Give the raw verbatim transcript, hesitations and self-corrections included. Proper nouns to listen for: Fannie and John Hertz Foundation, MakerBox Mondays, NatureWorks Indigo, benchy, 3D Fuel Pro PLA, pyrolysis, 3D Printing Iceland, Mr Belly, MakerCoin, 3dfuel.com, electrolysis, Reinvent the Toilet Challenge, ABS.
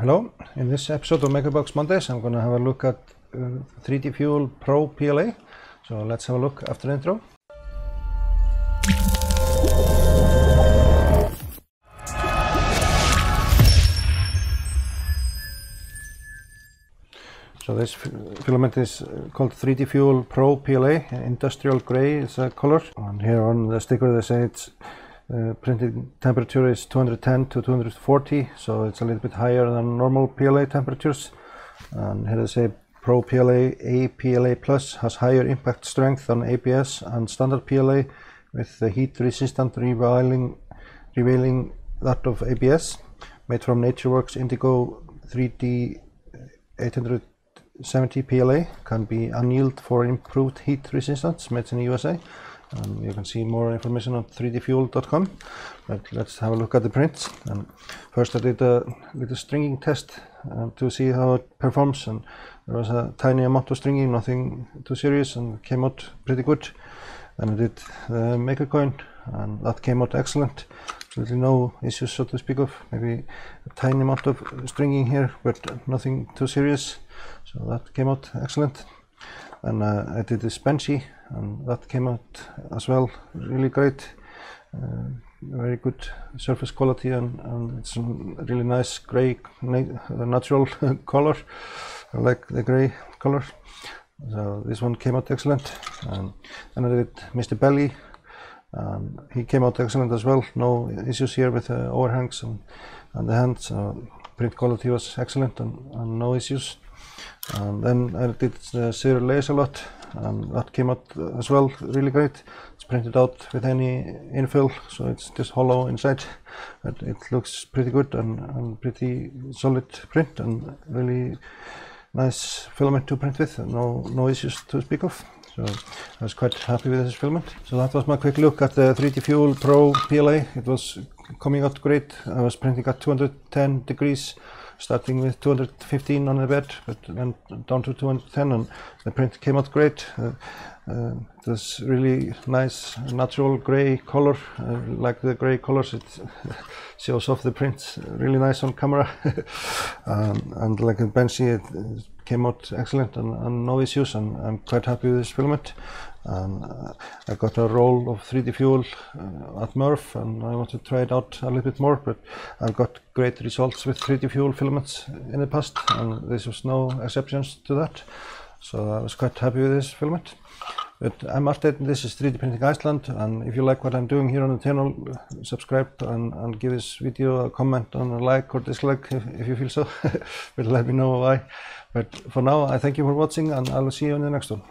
Hello, in this episode of MakerBox Mondays I'm going to have a look at uh, three D Fuel Pro P L A, so let's have a look after the intro. So this filament is called three D Fuel Pro P L A, industrial grey is the color, and here on the sticker they say it's Uh, printing temperature is two hundred ten to two hundred forty, so it's a little bit higher than normal P L A temperatures. And here they say Pro P L A, A P L A Plus has higher impact strength than A B S and standard P L A, with the heat resistant revealing, revealing that of A B S. Made from NatureWorks Indigo three D eight hundred seventy P L A, can be annealed for improved heat resistance, made in the U S A. And you can see more information on three D fuel dot com, but let's have a look at the prints. And first I did a little stringing test uh, to see how it performs, and there was a tiny amount of stringing, nothing too serious, and came out pretty good. And I did the MakerCoin, and that came out excellent. Absolutely no issues, so to speak of. Maybe a tiny amount of stringing here, but nothing too serious, so that came out excellent. And uh, I did this benchy, and that came out as well really great. Uh, very good surface quality, and, and it's a really nice grey natural color. I like the grey color, so this one came out excellent. And then I did Mr Belly, and he came out excellent as well. No issues here with the overhangs and, and the hands. So print quality was excellent, and, and no issues. And then I did the serial layers a lot, and that came out as well really great. It's printed out with any infill, so it's just hollow inside, but it looks pretty good and, and pretty solid print, and really nice filament to print with. No, no issues to speak of, so I was quite happy with this filament. So that was my quick look at the three D Fuel Pro P L A. It was coming out great. I was printing at two hundred ten degrees, starting with two hundred fifteen on the bed, but went down to two hundred ten, and the print came out great. Uh, uh, it was really nice natural grey color. Uh, like the grey colors, it shows off the prints really nice on camera. um, and like in benchy, it, it came out excellent, and, and no issues, and I'm quite happy with this filament. And uh, I got a roll of three D Fuel uh, at Murph, and I want to try it out a little bit more, but I've got great results with three D Fuel filaments in the past, and this was no exceptions to that, so I was quite happy with this filament. But I'm Artet, and this is three D Printing Iceland, and if you like what I'm doing here on the channel, subscribe and, and give this video a comment and a like or dislike if, if you feel so, but let me know why. But for now, I thank you for watching, and I'll see you in the next one.